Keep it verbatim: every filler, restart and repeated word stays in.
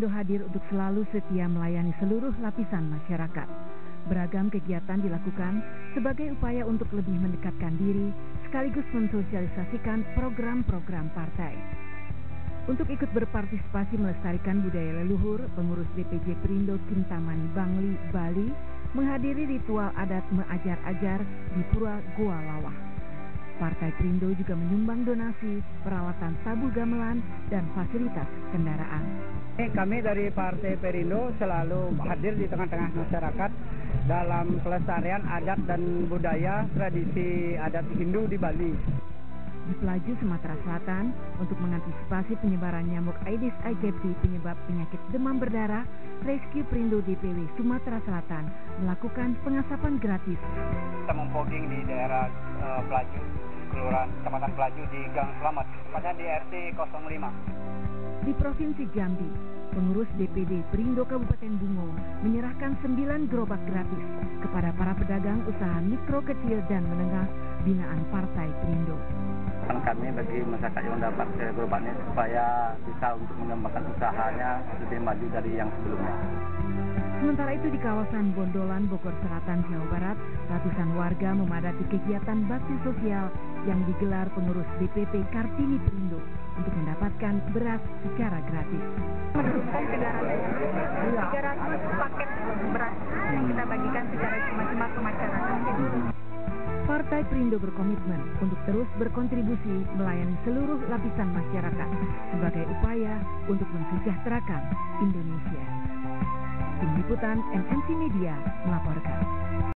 Perindo hadir untuk selalu setia melayani seluruh lapisan masyarakat. Beragam kegiatan dilakukan sebagai upaya untuk lebih mendekatkan diri, sekaligus mensosialisasikan program-program partai. Untuk ikut berpartisipasi melestarikan budaya leluhur, pengurus D P D Perindo Kintamani Bangli, Bali, menghadiri ritual adat mengajar-ajar di Pura Goa Lawah. Partai Perindo juga menyumbang donasi, peralatan tabuh gamelan, dan fasilitas kendaraan. Kami dari Partai Perindo selalu hadir di tengah-tengah masyarakat dalam pelestarian adat dan budaya tradisi adat Hindu di Bali. Di Pelaju, Sumatera Selatan, untuk mengantisipasi penyebaran nyamuk Aedes aegypti penyebab penyakit demam berdarah, Rizky Perindo D P W Sumatera Selatan melakukan pengasapan gratis. Kita memfogging di daerah uh, Pelaju, kelurahan Kecamatan Pelaju di Gang Selamat, tepatnya di R T nol lima. Di Provinsi Jambi, pengurus D P D Perindo Kabupaten Bungo menyerahkan sembilan gerobak gratis kepada para pedagang usaha mikro, kecil, dan menengah binaan Partai Perindo. Kami bagi masyarakat yang dapat gerobaknya supaya bisa untuk mengembangkan usahanya lebih maju dari yang sebelumnya. Sementara itu di kawasan Bondolan, Bogor Selatan, Jawa Barat, ratusan warga memadati kegiatan bakti sosial yang digelar pengurus B P P Kartini Pindo untuk mendapatkan beras secara gratis. Mendukung dengan adanya tiga ratus paket beras yang kita bagikan secara cuma-cuma ke masyarakat. Partai Perindo berkomitmen untuk terus berkontribusi melayani seluruh lapisan masyarakat sebagai upaya untuk mensejahterakan Indonesia. Tim Liputan M N C Media melaporkan.